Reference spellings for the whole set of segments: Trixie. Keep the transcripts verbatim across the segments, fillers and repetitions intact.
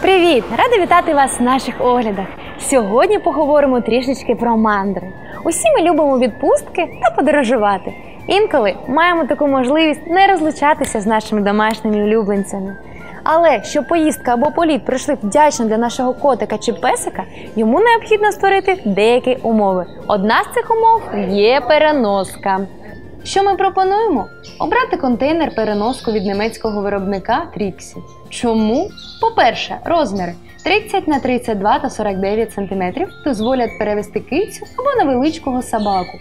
Привіт! Рада вітати вас в наших оглядах. Сьогодні поговоримо трішечки про мандри. Усі ми любимо відпустки та подорожувати. Інколи маємо таку можливість не розлучатися з нашими домашніми улюбленцями. Але щоб поїздка або політ пройшли вдячно для нашого котика чи песика, йому необхідно створити деякі умови. Одна з цих умов є переноска. Що ми пропонуємо? Обрати контейнер-переноску від німецького виробника Trixie. Чому? По-перше, розміри тридцять на тридцять два та сорок дев'ять сантиметрів дозволять перевести кицю або невеличкого собаку.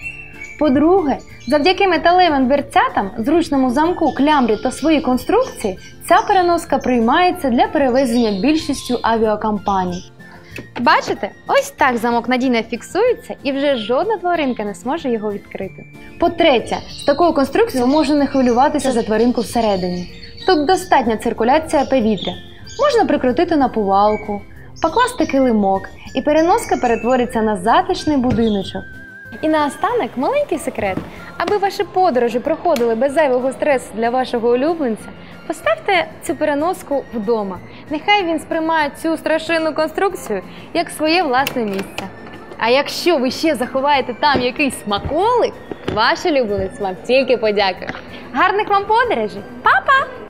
По-друге, завдяки металевим дверцятам, зручному замку, клямрі та своїй конструкції ця переноска приймається для перевезення більшістю авіакомпаній. Бачите, ось так замок надійно фіксується і вже жодна тваринка не зможе його відкрити. По-третє, з такою конструкцією можна не хвилюватися за тваринку всередині. Тут достатня циркуляція повітря. Можна прикрутити наповалку, покласти килимок і переноска перетвориться на затишний будиночок. І наостанок маленький секрет. Аби ваші подорожі проходили без зайвого стресу для вашого улюбленця, поставте цю переноску вдома. Нехай він сприймає цю страшенну конструкцію як своє власне місце. А якщо ви ще заховаєте там якийсь смаколик, ваш улюбленець вам тільки подякує. Гарних вам подорожей! Па-па!